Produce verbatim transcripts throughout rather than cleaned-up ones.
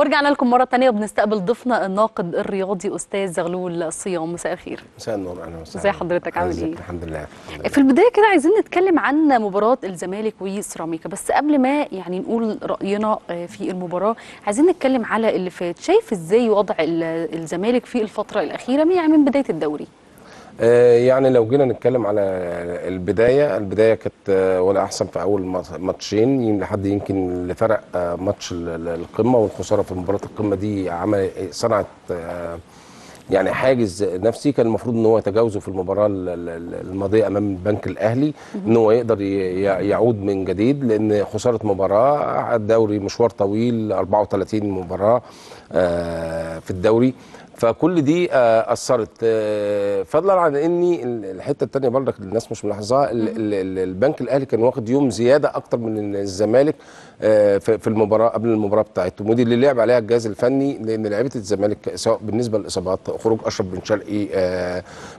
ورجعنا لكم مرة تانية وبنستقبل ضيفنا الناقد الرياضي أستاذ زغلول الصيام. مساء الخير. مساء النور. أهلا وسهلا. ازي حضرتك؟ عامل إيه؟ الحمد لله. في البداية كده عايزين نتكلم عن مباراة الزمالك وسيراميكا، بس قبل ما يعني نقول رأينا في المباراة عايزين نتكلم على اللي فات. شايف إزاي وضع الزمالك في الفترة الأخيرة يعني من بداية الدوري؟ يعني لو جينا نتكلم على البدايه، البدايه كانت ولا احسن في اول ماتشين لحد يمكن اللي فرق ماتش القمه والخساره في مباراه القمه دي عمل صنعت يعني حاجز نفسي كان المفروض ان هو يتجاوزه في المباراه الماضيه امام البنك الاهلي، ان هو يقدر يعود من جديد لان خساره مباراه الدوري مشوار طويل أربعة وثلاثين مباراه في الدوري، فكل دي اثرت. فضلا عن اني الحته الثانيه برضك الناس مش ملاحظاها، البنك الاهلي كان واخد يوم زياده اكتر من الزمالك في المباراه قبل المباراه بتاعته، ودي اللي لعب عليها الجهاز الفني لان لعيبه الزمالك سواء بالنسبه للاصابات خروج اشرف بن شرقي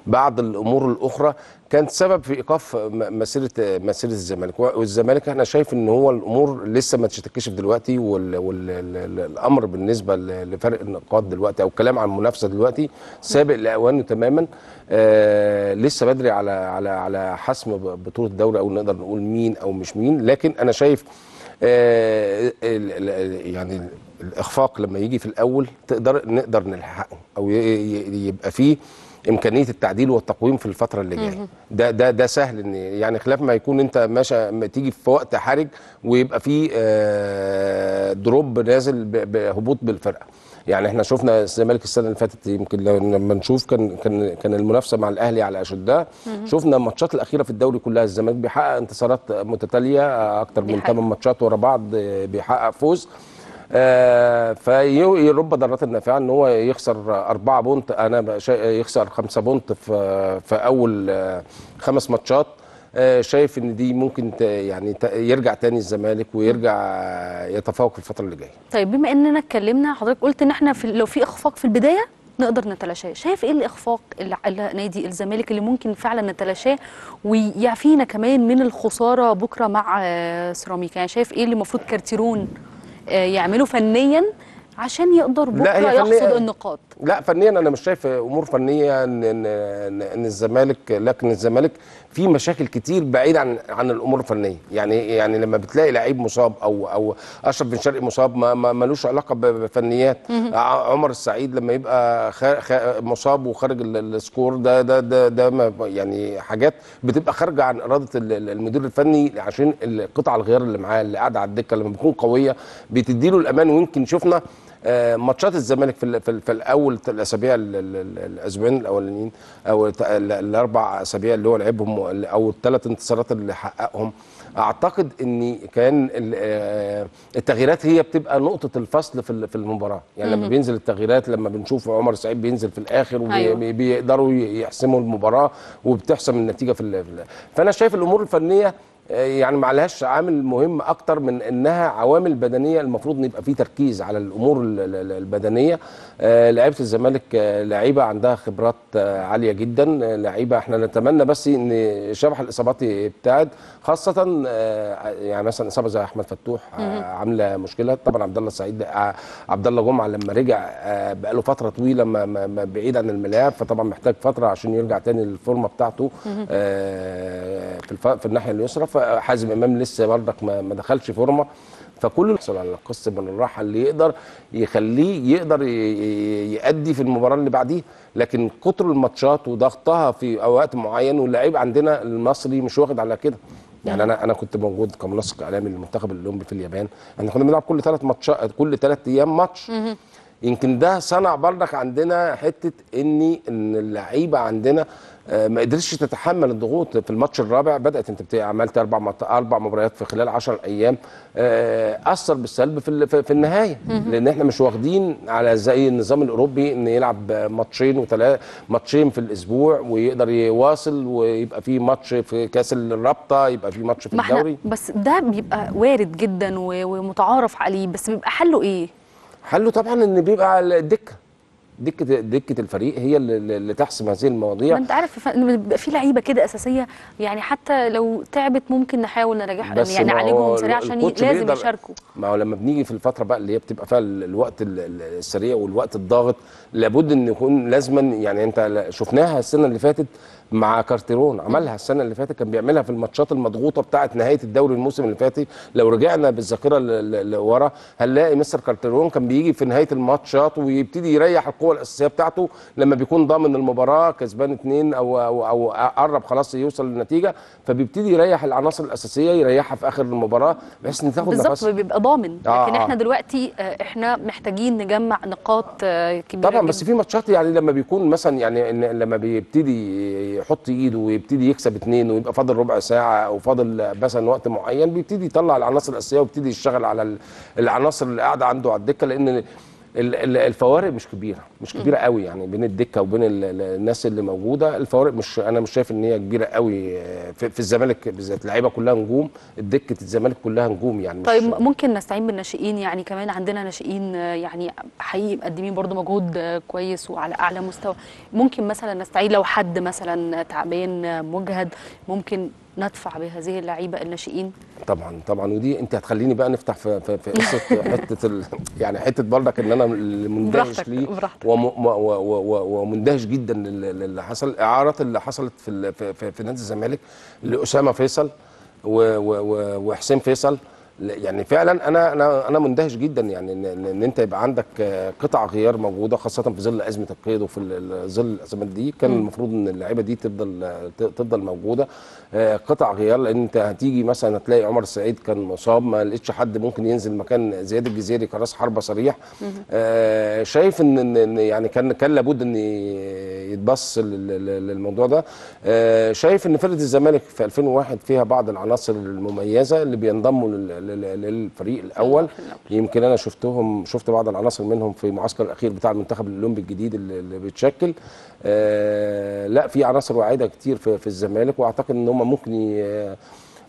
بعض الامور الاخرى كانت سبب في ايقاف مسيره مسيره الزمالك. والزمالك احنا شايف ان هو الامور لسه ما تتكشف دلوقتي، والامر بالنسبه لفرق النقاط دلوقتي او الكلام عن المنافسه دلوقتي سابق لاوانه تماما. آه لسه بدري على على على حسم بطوله الدوري او نقدر نقول مين او مش مين، لكن انا شايف آه يعني الاخفاق لما يجي في الاول تقدر نقدر نلحقه او يبقى فيه امكانيه التعديل والتقويم في الفتره اللي جايه. ده ده ده سهل ان يعني خلاف ما يكون انت ماشي تيجي في وقت حرج ويبقى في آه دروب نازل بهبوط بالفرقه. يعني احنا شفنا الزمالك السنه اللي فاتت يمكن لما نشوف كان كان كان المنافسه مع الاهلي على اشدها. شفنا الماتشات الاخيره في الدوري كلها الزمالك بيحقق انتصارات متتاليه اكتر من ثمان ماتشات ورا بعض بيحقق فوز. آه في رب ضرات النافعه ان هو يخسر أربعة بونت، انا يخسر خمسة بونت في في اول آه خمس ماتشات. آه شايف ان دي ممكن يعني يرجع تاني الزمالك ويرجع يتفوق في الفتره اللي جايه. طيب بما اننا اتكلمنا حضرتك قلت ان احنا في لو في اخفاق في البدايه نقدر نتلاشاه، شايف ايه الاخفاق اللي على نادي الزمالك اللي ممكن فعلا نتلاشاه ويعفينا كمان من الخساره بكره مع آه سيراميكا؟ يعني شايف ايه اللي المفروض كارتيرون يعملوا فنيا عشان يقدر بكره يحصد النقاط؟ لا فنيا انا مش شايف امور فنيه ان ان الزمالك، لكن الزمالك في مشاكل كتير بعيد عن عن الامور الفنيه. يعني يعني لما بتلاقي لعيب مصاب او او اشرف بن شرقي مصاب ما ملوش علاقه بفنيات. عمر السعيد لما يبقى مصاب وخارج السكور ده ده ده, ده يعني حاجات بتبقى خارجه عن اراده المدير الفني عشان القطعه الغيار اللي معاه اللي قاعده على الدكه لما بتكون قويه بتديله الامان. ويمكن شفنا آه ماتشات الزمالك في في, في الاول الاسابيع الاسبوعين الاولانيين او الاربع اسابيع اللي هو لعبهم او الثلاث انتصارات اللي حققهم، اعتقد ان كان التغييرات هي بتبقى نقطه الفصل في في المباراه. يعني لما بينزل التغييرات لما بنشوف عمر سعيد بينزل في الاخر وبيقدروا يحسموا المباراه وبتحسم النتيجه في. فانا شايف الامور الفنيه يعني ما عليهاش عامل مهم اكتر من انها عوامل بدنيه، المفروض ان يبقى في تركيز على الامور البدنيه. لعيبه الزمالك لعيبه عندها خبرات عاليه جدا، لعيبه احنا نتمنى بس ان شبح الاصابات يبتعد، خاصه يعني مثلا اصابه زي احمد فتوح عامله مشكله. طبعا عبد الله سعيد عبد الله جمعه لما رجع بقى له فتره طويله بعيد عن الملاعب، فطبعا محتاج فتره عشان يرجع تاني للفورمه بتاعته في في الناحيه اليسرى. حازم امام لسه برضك ما دخلش فورمه، فكل اللي حصل على القص من الراحه اللي يقدر يخليه يقدر يأدي في المباراه اللي بعديها. لكن كتر الماتشات وضغطها في وقت معين واللاعب عندنا المصري مش واخد على كده. يعني انا انا كنت موجود كمنسق اعلامي للمنتخب الاولمبي في اليابان، احنا كنا بنلعب كل ثلاث ماتشات كل ثلاث ايام ماتش. يمكن ده صنع برضك عندنا حته ان ان اللعيبه عندنا ما قدرتش تتحمل الضغوط. في الماتش الرابع بدات انت عملت اربع اربع مباريات في خلال عشر ايام، اثر بالسلب في في النهايه لان احنا مش واخدين على زي النظام الاوروبي ان يلعب ماتشين وثلاثه ماتشين في الاسبوع ويقدر يواصل ويبقى في ماتش في كاس الرابطه يبقى في ماتش في الدوري. بس ده بيبقى وارد جدا ومتعارف عليه، بس بيبقى حله ايه؟ حله طبعا ان بيبقى على الدكه دكه دكه الفريق هي اللي تحسم هذه المواضيع. ما انت عارف بيبقى في لعيبه كده اساسيه، يعني حتى لو تعبت ممكن نحاول نرجعها يعني نعالجهم سريع عشان لازم يشاركوا. ما هو لما بنيجي في الفتره بقى اللي هي بتبقى فيها الوقت السريع والوقت الضاغط لابد ان يكون لازما، يعني انت شفناها السنه اللي فاتت مع كارتيرون، عملها السنه اللي فاتت كان بيعملها في الماتشات المضغوطه بتاعه نهايه الدوري الموسم اللي فات. لو رجعنا بالذاكره لورا هنلاقي مستر كارتيرون كان بيجي في نهايه الماتشات ويبتدي يريح القوه الاساسيه بتاعته لما بيكون ضامن المباراه كسبان اتنين او او او قرب خلاص يوصل للنتيجه، فبيبتدي يريح العناصر الاساسيه يريحها في اخر المباراه بحيث ان تاخد نفسها بالظبط، بيبقى ضامن. لكن آه احنا دلوقتي احنا محتاجين نجمع نقاط كبيره طبعا جدا. بس في ماتشات يعني لما بيكون مثلا يعني لما بيبتدي يحط ايده ويبتدي يكسب اتنين ويبقى فاضل ربع ساعه او فاضل مثلا وقت معين، بيبتدي يطلع العناصر الاساسيه ويبتدي يشتغل على العناصر اللي قاعده عنده على الدكه، لان الفوارق مش كبيره مش كبيره قوي يعني بين الدكه وبين الناس اللي موجوده. الفوارق مش انا مش شايف ان هي كبيره قوي في الزمالك بالذات، اللعيبه كلها نجوم، دكه الزمالك كلها نجوم يعني. طيب ممكن نستعين بالناشئين، يعني كمان عندنا ناشئين يعني حقيقي مقدمين برضو مجهود كويس وعلى اعلى مستوى. ممكن مثلا نستعين لو حد مثلا تعبان مجهد ممكن ندفع بهذه اللعيبه الناشئين. طبعا طبعا، ودي انت هتخليني بقى نفتح في في, في قصه حته ال... يعني حته برضك ان انا مندهش ليه وم... و... و... و... ومندهش جدا اللي حصل، الاعارات اللي حصلت في في, في نادي الزمالك لاسامه فيصل و... و... وحسين فيصل. يعني فعلا انا انا انا مندهش جدا يعني ان, إن انت يبقى عندك قطع غيار موجوده خاصه في ظل ازمه القيد وفي ظل الازمات دي. كان المفروض ان اللعيبه دي تفضل تفضل موجوده قطع غيار، لان انت هتيجي مثلا هتلاقي عمر السعيد كان مصاب ما لقيتش حد ممكن ينزل مكان زياد الجزيري كراس حربه صريح. آه شايف ان, إن يعني كان كان لابد ان يتبص للموضوع ده. آه شايف ان فرقه الزمالك في ألفين وواحد فيها بعض العناصر المميزه اللي بينضموا لل للفريق الاول. يمكن انا شفتهم شفت بعض العناصر منهم في المعسكر الاخير بتاع المنتخب الاولمبي الجديد اللي بيتشكل. آه لا في عناصر واعده كتير في, في الزمالك، واعتقد ان هم ممكن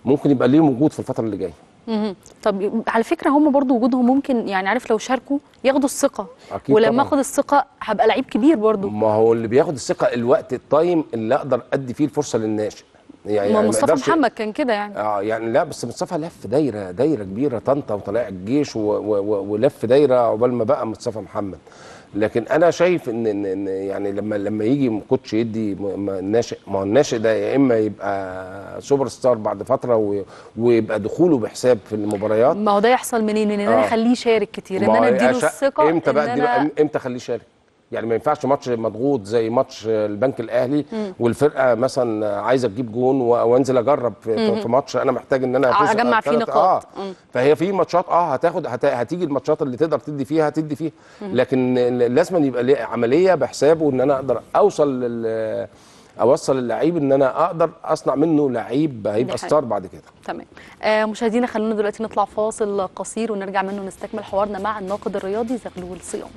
ممكن يبقى ليهم وجود في الفتره اللي جايه. طب على فكره هم برضو وجودهم ممكن يعني عارف لو شاركوا ياخدوا الثقه، ولما اخد الثقه هبقى لعيب كبير برضو. ما هو اللي بياخد الثقه الوقت التايم اللي اقدر ادي فيه الفرصه للناشئ. يعني ما مصطفى محمد كان كده يعني. اه يعني لا بس مصطفى لف دايره دايره كبيره طنطا وطلائع الجيش ولف دايره عقبال ما بقى مصطفى محمد. لكن انا شايف ان, إن يعني لما لما يجي كوتش يدي الناشئ، ما هو الناشئ ده يا اما يبقى سوبر ستار بعد فتره ويبقى دخوله بحساب في المباريات. ما هو ده يحصل منين؟ من ان انا اخليه يشارك كتير، ان انا اديله الثقه. امتى بقى امتى أنا... اخليه يشارك؟ يعني ما ينفعش ماتش مضغوط زي ماتش البنك الاهلي مم. والفرقه مثلا عايزه تجيب جون وانزل اجرب في, في ماتش انا محتاج ان انا اجمع فيه نقاط. آه. فهي في ماتشات اه هتاخد هت... هتيجي الماتشات اللي تقدر تدي فيها هتدي فيها، لكن لازم يبقى عمليه بحسابه ان انا اقدر اوصل لل... اوصل اللعيب ان انا اقدر اصنع منه لعيب هيبقى ستار بعد كده. تمام. آه مشاهدينا خلونا دلوقتي نطلع فاصل قصير ونرجع منه نستكمل حوارنا مع الناقد الرياضي زغلول الصيام.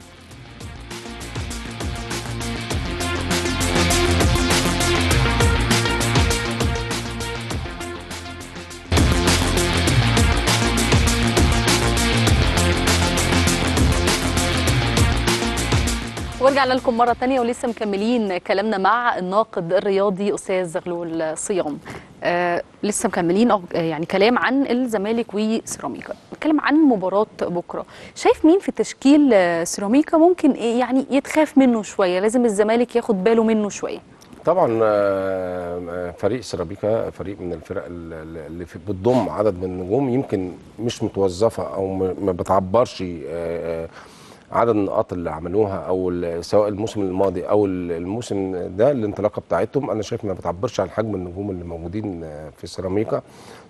ورجعنا لكم مرة تانية ولسه مكملين كلامنا مع الناقد الرياضي أستاذ زغلول الصيام. آه لسه مكملين أو يعني كلام عن الزمالك وسيراميكا، نتكلم عن مباراة بكرة. شايف مين في تشكيل سيراميكا ممكن يعني يتخاف منه شوية، لازم الزمالك ياخد باله منه شوية؟ طبعا فريق سيراميكا فريق من الفرق اللي بتضم عدد من النجوم يمكن مش متوظفة أو ما بتعبرش عدد النقاط اللي عملوها او سواء الموسم الماضي او الموسم ده. الانطلاقه بتاعتهم انا شايف ما بتعبرش عن حجم النجوم اللي موجودين في سيراميكا.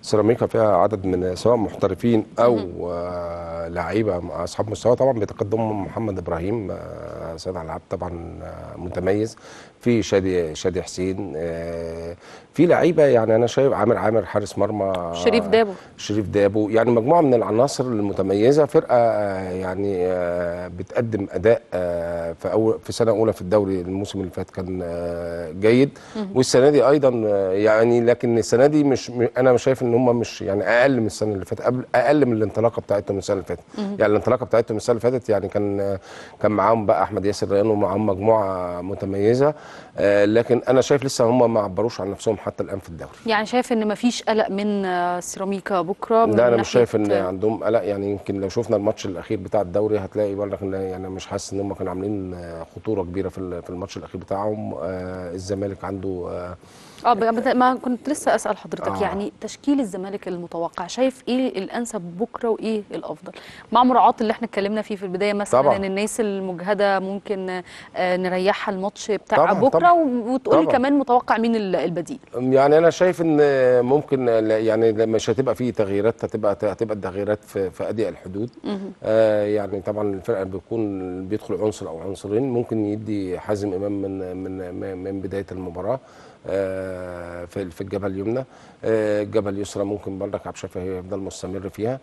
سيراميكا فيها عدد من سواء محترفين او لعيبه اصحاب مستوى. طبعا بيتقدمهم محمد ابراهيم سيد على طبعا متميز، في شادي شادي حسين، في لعيبه يعني انا شايف عامر عامر حارس مرمى، شريف دابو شريف دابو يعني مجموعه من العناصر المتميزه. فرقه يعني بتقدم اداء في اول في سنه اولى في الدوري الموسم اللي فات كان جيد، والسنه دي ايضا يعني. لكن السنه دي مش انا مش شايف ان هم مش يعني اقل من السنه اللي فاتت، اقل من الانطلاقه بتاعتهم السنه اللي فاتت. يعني الانطلاقه بتاعتهم السنه اللي فاتت يعني كان كان معاهم بقى احمد احمد ياسر ريان ومع مجموعه متميزه، لكن انا شايف لسه هم ما عبروش عن نفسهم حتى الان في الدوري. يعني شايف ان ما فيش قلق من سيراميكا بكره؟ لا انا مش شايف ان عندهم قلق، يعني يمكن لو شفنا الماتش الاخير بتاع الدوري هتلاقي برضه يعني مش حاسس ان هم كانوا عاملين خطوره كبيره في الماتش الاخير بتاعهم. الزمالك عنده اه ما كنت لسه اسال حضرتك آه. يعني تشكيل الزمالك المتوقع شايف ايه الانسب بكره وايه الافضل مع مراعاه اللي احنا اتكلمنا فيه في البدايه مثلا طبعًا. ان الناس المجهده ممكن نريحها الماتش بتاع طبعًا بكره طبعًا. وتقولي طبعًا. كمان متوقع مين البديل؟ يعني انا شايف ان ممكن يعني مش هتبقى في تغييرات، هتبقى هتبقى تغييرات في, في اضيق الحدود. آه يعني طبعا الفرقه بيكون بيدخل عنصر او عنصرين، ممكن يدي حازم امام من من من بدايه المباراه في في الجبهه اليمنى، الجبهه اليسرى ممكن برضك عبد الشافي هيفضل مستمر فيها.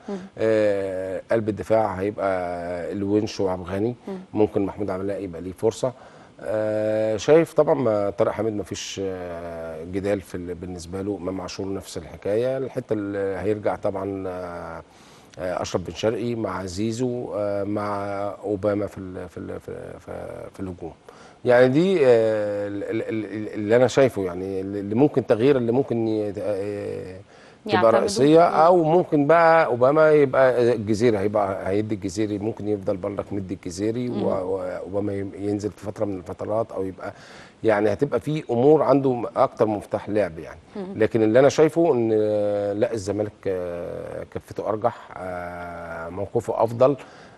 قلب الدفاع هيبقى الونش وعبغاني، ممكن محمود عملاق يبقى ليه فرصه. شايف طبعا طارق حامد ما فيش جدال في بالنسبه له، امام عاشور نفس الحكايه، الحته اللي هيرجع طبعا اشرف بن شرقي مع زيزو مع اوباما في ال في ال في الهجوم. يعني دي اللي انا شايفه، يعني اللي ممكن تغيير اللي ممكن تبقى رئيسيه، او ممكن بقى اوباما يبقى الجزيري هيبقى هيدي الجزيري، ممكن يفضل برضك مدي الجزيري واوباما ينزل في فتره من الفترات، او يبقى يعني هتبقى في امور عنده اكتر مفتاح لعب يعني. لكن اللي انا شايفه ان لا الزمالك كفته ارجح، موقفه افضل،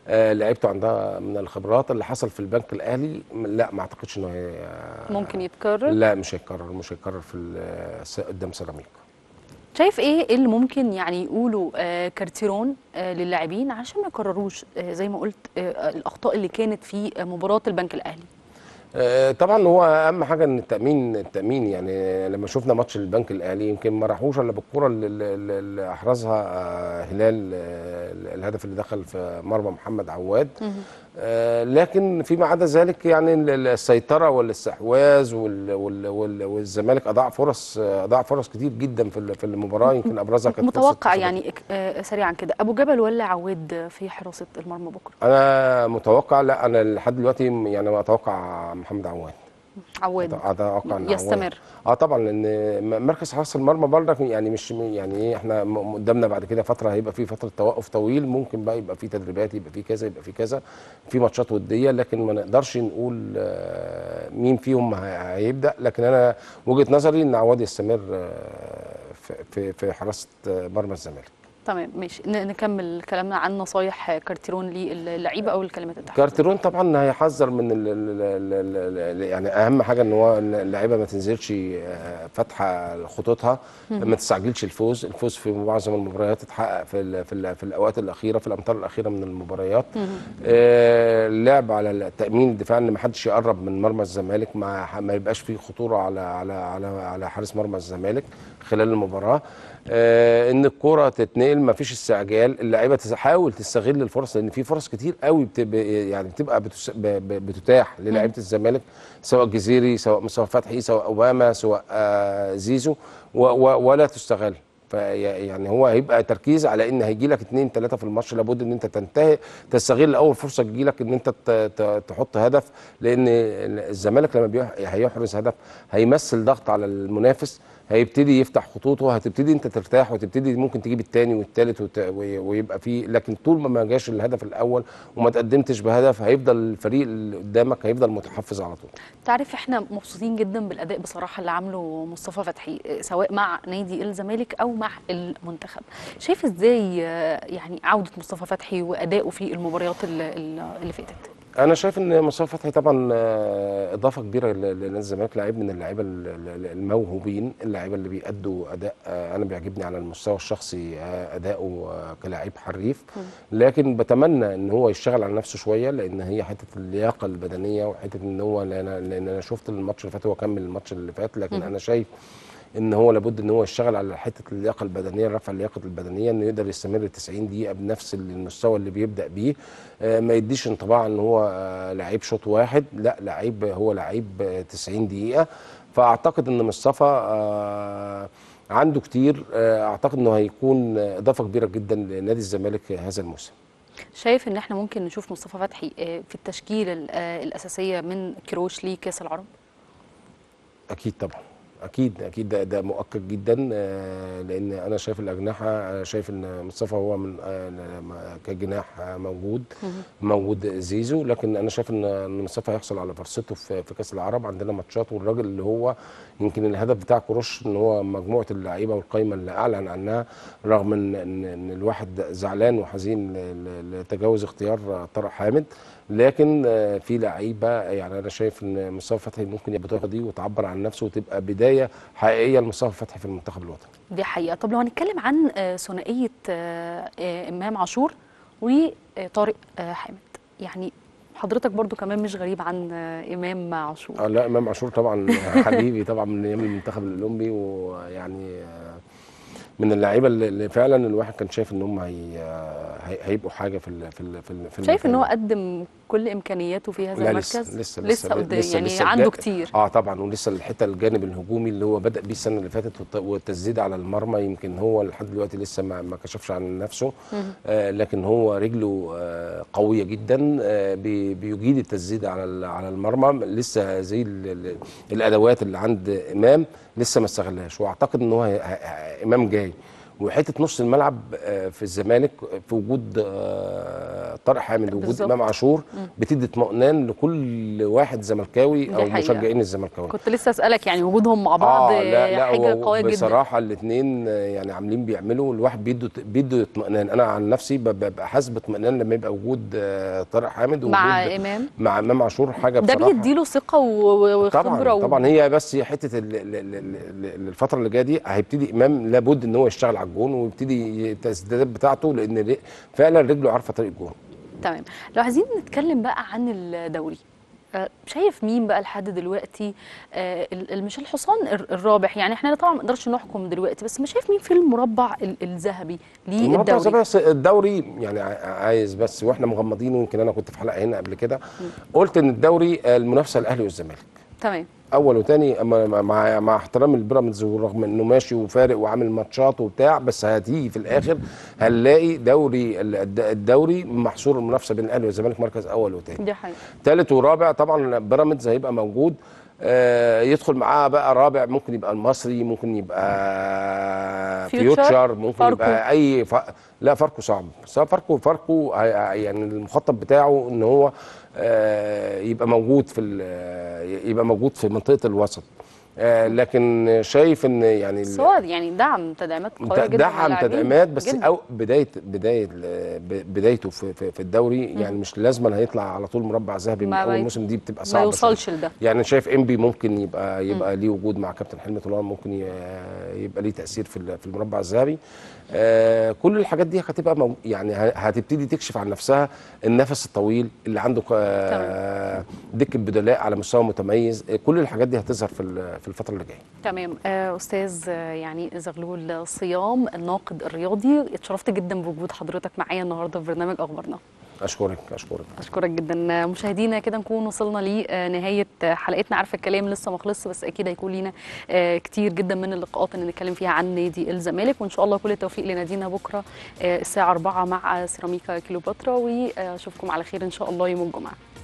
آه لعيبته عندها من الخبرات. اللي حصل في البنك الاهلي لا ما اعتقدش انه آه ممكن يتكرر، لا مش هيتكرر، مش هيتكرر في قدام سيراميكا. شايف ايه اللي ممكن يعني يقولوا آه كارتيرون آه للاعبين عشان ما يكرروش آه زي ما قلت آه الاخطاء اللي كانت في مباراه البنك الاهلي؟ طبعا هو اهم حاجه ان التامين، التامين يعني لما شفنا ماتش البنك الاهلي يمكن ما راحوش الا بالكره اللي احرزها هلال، الهدف اللي دخل في مرمى محمد عواد. لكن فيما عدا ذلك يعني السيطره والاستحواذ والزمالك اضاع فرص، اضاع فرص كتير جدا في المباراه، يمكن ابرزها كانت متوقع يعني سريعا كده ابو جبل ولا عواد في حراسه المرمى بكره؟ انا متوقع لا انا لحد دلوقتي يعني ما اتوقع محمد عواد عواد اتوقع يستمر. اه طبعا لان مركز حراسه المرمى برضك يعني مش يعني ايه، احنا قدامنا بعد كده فتره هيبقى في فتره توقف طويل، ممكن بقى يبقى في تدريبات، يبقى في كذا، يبقى في كذا، في ماتشات وديه، لكن ما نقدرش نقول مين فيهم هيبدا. لكن انا وجهه نظري ان عواد يستمر في في حراسه مرمى الزمالك. تمام ماشي، نكمل كلامنا عن نصايح كارتيرون للعيبه او الكلمات التحديثيه. كارتيرون طبعا هيحذر من ال ال ال ال يعني اهم حاجه ان هو اللعيبه ما تنزلش فاتحه خطوطها، ما تستعجلش الفوز، الفوز في معظم المباريات اتحقق في في, في الاوقات الاخيره، في الامتار الاخيره من المباريات. اللعب على التامين الدفاع ان ما حدش يقرب من مرمى الزمالك، ما, ما يبقاش فيه خطوره على على على على حارس مرمى الزمالك خلال المباراه. آه ان الكره تتنقل، ما فيش استعجال، اللعيبه تحاول تستغل الفرص، لان في فرص كتير قوي بتبقى يعني بتبقى بتس... بتتاح للاعيبه الزمالك، سواء الجزيري سواء مصطفى فتحي سواء اوباما سواء آه زيزو و... و... ولا تستغل. يعني هو هيبقى تركيز على ان هيجي لك اثنين ثلاثه في الماتش، لابد ان انت تنتهي تستغل اول فرصه تجي لك ان انت تحط هدف، لان الزمالك لما بيح... هيحرز هدف هيمثل ضغط على المنافس، هيبتدي يفتح خطوطه، هتبتدي انت ترتاح وتبتدي ممكن تجيب الثاني والثالث وت... ويبقى فيه. لكن طول ما ما جاش الهدف الاول وما تقدمتش بهدف هيفضل الفريق اللي قدامك هيفضل متحفظ على طول. تعرف احنا مبسوطين جدا بالاداء بصراحه اللي عامله مصطفى فتحي سواء مع نادي الزمالك او مع المنتخب، شايف ازاي يعني عوده مصطفى فتحي وادائه في المباريات اللي فاتت؟ أنا شايف إن مصطفى فتحي طبعًا إضافة كبيرة لنادي الزمالك، لعيب من اللعيبة الموهوبين، اللعيبة اللي بيأدوا أداء أنا بيعجبني على المستوى الشخصي أداؤه كلاعب حريف، لكن بتمنى إن هو يشتغل على نفسه شوية، لأن هي حتة اللياقة البدنية وحتة إن هو، لأن أنا شفت الماتش اللي فات، هو كمل الماتش اللي فات، لكن أنا شايف ان هو لابد ان هو يشتغل على حته اللياقه البدنيه، رفع اللياقه البدنيه، انه يقدر يستمر تسعين دقيقه بنفس المستوى اللي بيبدا بيه، ما يديش انطباع ان هو لعيب شوط واحد، لا لعيب، هو لعيب تسعين دقيقه. فاعتقد ان مصطفى عنده كتير، اعتقد انه هيكون اضافه كبيره جدا لنادي الزمالك هذا الموسم. شايف ان احنا ممكن نشوف مصطفى فتحي في التشكيل الاساسيه من كيروش لكاس العرب؟ اكيد طبعا، اكيد اكيد، ده, ده مؤكد جدا، لان انا شايف الاجنحه، شايف ان مصطفى هو من كجناح موجود موجود زيزو، لكن انا شايف ان مصطفى هيحصل على فرصته في, في كاس العرب. عندنا ماتشات، والراجل اللي هو يمكن الهدف بتاع كروش ان هو مجموعه اللعيبه والقايمه اللي اعلن عنها، رغم ان ان الواحد زعلان وحزين لتجاوز اختيار طارق حامد، لكن في لعيبه يعني انا شايف ان مصطفى فتحي ممكن يبقى البطاقه دي وتعبر عن نفسه وتبقى بدايه حقيقيه لمصطفى فتحي في المنتخب الوطني. دي حقيقه. طب لو هنتكلم عن ثنائيه امام عاشور وطارق حامد، يعني حضرتك برضو كمان مش غريب عن امام عاشور؟ اه لا، امام عاشور طبعا حبيبي طبعا من ايام المنتخب الاولمبي، ويعني من اللعيبه اللي فعلا الواحد كان شايف ان هم هي هيبقوا حاجه في ال في ال في, ال في شايف ان هو قدم كل امكانياته في هذا المركز. لسه لسه لسه, لسه, لسه يعني لسه عنده كتير. اه طبعا، ولسه الحته الجانب الهجومي اللي هو بدا بيه السنه اللي فاتت والتسديد على المرمى، يمكن هو لحد دلوقتي لسه ما, ما كشفش عن نفسه، آه لكن هو رجله آه قويه جدا، آه بي بيجيد التسديد على على المرمى. لسه زي الادوات اللي عند امام لسه ما استغلهاش، واعتقد ان هو امام جاي. وحته نص الملعب في الزمالك في وجود طارق حامد ووجود امام عاشور بتدي اطمئنان لكل واحد زملكاوي او مشجعين الزملكاوي. كنت لسه اسالك يعني وجودهم مع بعض آه لا لا حاجه قويه جدا بصراحه. الاثنين يعني عاملين بيعملوا، الواحد بيدوا بيدوا اطمئنان. انا عن نفسي ببقى حاسس باطمئنان لما يبقى وجود طارق حامد ووجود مع امام مع امام عاشور حاجه بصراحه. ده بيديله ثقه وخبره طبعا طبعا. هي بس حته الفتره اللي جايه دي هيبتدي امام لابد ان هو يشتغل الجون ويبتدي التسديدات بتاعته، لان فعلا رجله عارفه طريق الجون. تمام. لو عايزين نتكلم بقى عن الدوري، شايف مين بقى لحد دلوقتي مش الحصان الرابح؟ يعني احنا طبعا ما نقدرش نحكم دلوقتي، بس مش شايف مين في المربع الذهبي للدوري؟ المربع الذهبي الدوري يعني عايز بس، واحنا مغمضين، ويمكن انا كنت في حلقه هنا قبل كده قلت ان الدوري المنافسه الاهلي والزمالك تمام اول وثاني، مع مع احترام البيراميدز، ورغم انه ماشي وفارق وعامل ماتشات وبتاع، بس هتيجي في الاخر هنلاقي دوري الدوري محصور المنافسه بين الاهلي والزمالك مركز اول وثاني. دي حقيقة. ثالث ورابع طبعا بيراميدز هيبقى موجود، آه يدخل معاه بقى رابع ممكن يبقى المصري، ممكن يبقى فيوتشر، ممكن فاركو. يبقى اي ف... لا فاركو صعب، فاركو فاركو يعني المخطط بتاعه ان هو آه يبقى موجود في يبقى موجود في منطقه الوسط، آه لكن شايف ان يعني سواد يعني دعم تدعيمات قويه جدا، دعم تدعيمات بس جداً. او بدايه بدايه بدايته في, في, في الدوري يعني مش لازم هيطلع على طول مربع ذهبي من اول موسم، دي بتبقى صعبه ما يوصلش لده. يعني شايف انبي ممكن يبقى يبقى ليه وجود مع كابتن حلمي طلال، ممكن يبقى ليه تاثير في في المربع الذهبي. آه كل الحاجات دي هتبقى مو... يعني هتبتدي تكشف عن نفسها. النفس الطويل اللي عنده آه دكه بدلاء على مستوى متميز، كل الحاجات دي هتظهر في في الفتره اللي جايه. تمام. آه استاذ يعني زغلول الصيام الناقد الرياضي، اتشرفت جدا بوجود حضرتك معايا النهارده في برنامج اخبارنا. اشكرك اشكرك اشكرك جدا. مشاهدينا كده نكون وصلنا لنهايه حلقتنا. عارفه الكلام لسه ما خلصش، بس اكيد هيكون لينا كتير جدا من اللقاءات اللي نتكلم فيها عن نادي الزمالك، وان شاء الله كل التوفيق لنادينا بكره الساعه أربعة مع سيراميكا كيلوباترا، واشوفكم على خير ان شاء الله يوم الجمعه.